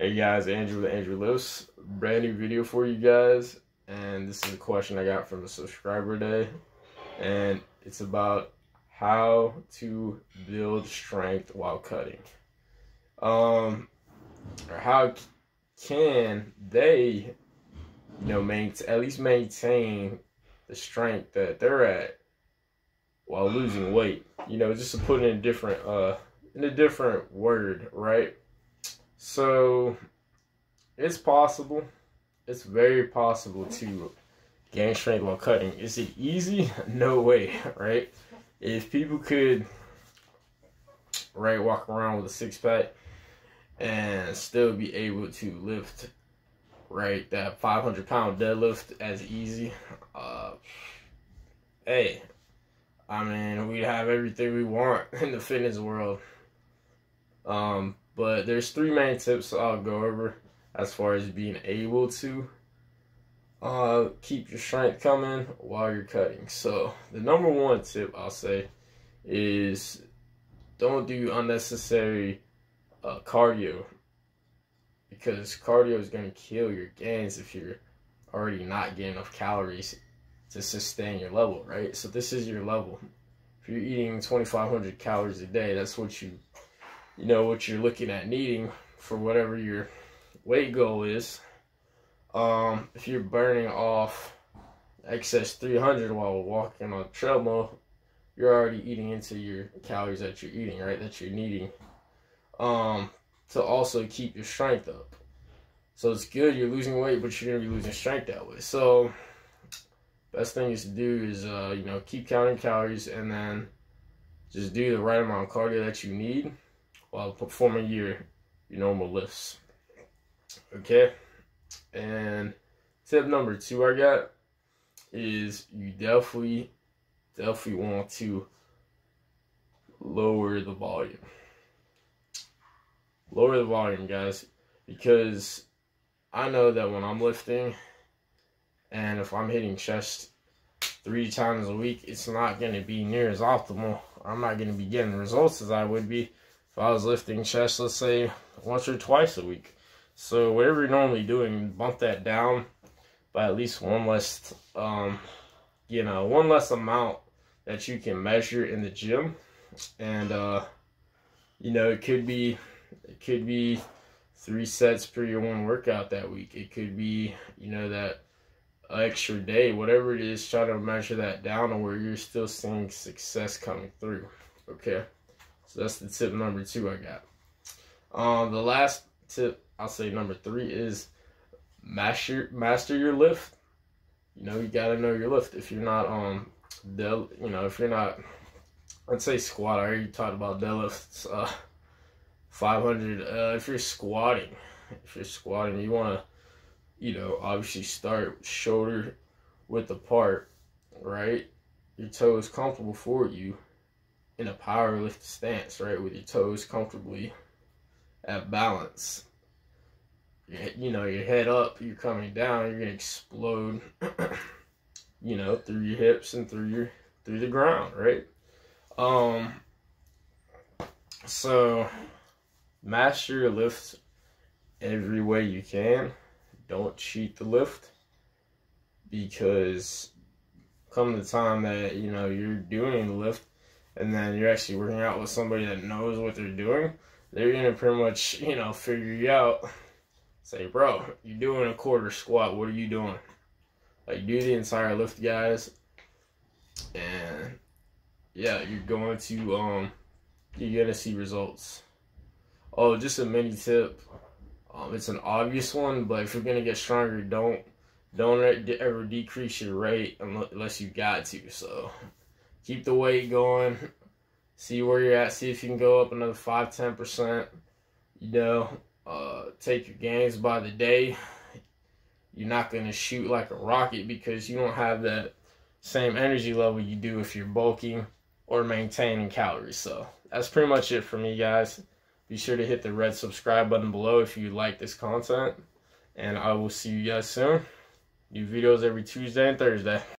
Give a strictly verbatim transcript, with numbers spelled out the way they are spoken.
Hey guys, Andrew with AndrewLifts, brand new video for you guys, and this is a question I got from a subscriber today, and it's about how to build strength while cutting. Um, or how can they, you know, maintain, at least maintain the strength that they're at while losing weight? You know, just to put it in a different, uh, in a different word, right? So it's possible, it's very possible to gain strength while cutting. Is it easy? No way, right? If people could, right, walk around with a six pack and still be able to lift, right, that five hundred pound deadlift as easy, uh, hey, I mean, we'd have everything we want in the fitness world. Um, But there's three main tips I'll go over as far as being able to uh, keep your strength coming while you're cutting. So the number one tip I'll say is don't do unnecessary uh, cardio, because cardio is going to kill your gains if you're already not getting enough calories to sustain your level, right? So this is your level. If you're eating twenty-five hundred calories a day, that's what you... you know, what you're looking at needing for whatever your weight goal is. Um, if you're burning off excess three hundred while walking on a treadmill, you're already eating into your calories that you're eating, right, that you're needing, um, to also keep your strength up. So it's good you're losing weight, but you're going to be losing strength that way. So best thing is to do is, uh, you know, keep counting calories and then just do the right amount of cardio that you need while performing your, your normal lifts. Okay? And tip number two I got is you definitely, definitely want to lower the volume. Lower the volume, guys, because I know that when I'm lifting and if I'm hitting chest three times a week, it's not going to be near as optimal. I'm not going to be getting the results as I would be if I was lifting chest, let's say, once or twice a week. So whatever you're normally doing, bump that down by at least one less, um, you know, one less amount that you can measure in the gym. And, uh, you know, it could be, it could be three sets per your one workout that week. It could be, you know, that extra day, whatever it is, try to measure that down to where you're still seeing success coming through. Okay. So that's the tip number two I got. Um, the last tip, I'll say number three, is master master your lift. You know, you gotta know your lift. If you're not um, del, you know, if you're not, let's say squat. I already talked about deadlifts, uh, five hundred. Uh, if you're squatting, if you're squatting, you wanna, you know, obviously start shoulder width apart, right? Your toe is comfortable for you in a power lift stance, right, with your toes comfortably at balance. You know, your head up, you're coming down, you're gonna explode, you know, through your hips and through your through the ground, right? Um, so master your lifts every way you can. Don't cheat the lift, because come the time that, you know, you're doing the lift and then you're actually working out with somebody that knows what they're doing, they're going to pretty much, you know, figure you out. Say, bro, you're doing a quarter squat. What are you doing? Like, do the entire lift, guys. And, yeah, you're going to, um, you're going to see results. Oh, just a mini tip. Um, it's an obvious one, but if you're going to get stronger, don't, don't ever decrease your rate unless you got to, so... keep the weight going. See where you're at. See if you can go up another five, ten percent. You know, uh, take your gains by the day. You're not going to shoot like a rocket because you don't have that same energy level you do if you're bulking or maintaining calories. So that's pretty much it for me, guys. Be sure to hit the red subscribe button below if you like this content. And I will see you guys soon. New videos every Tuesday and Thursday.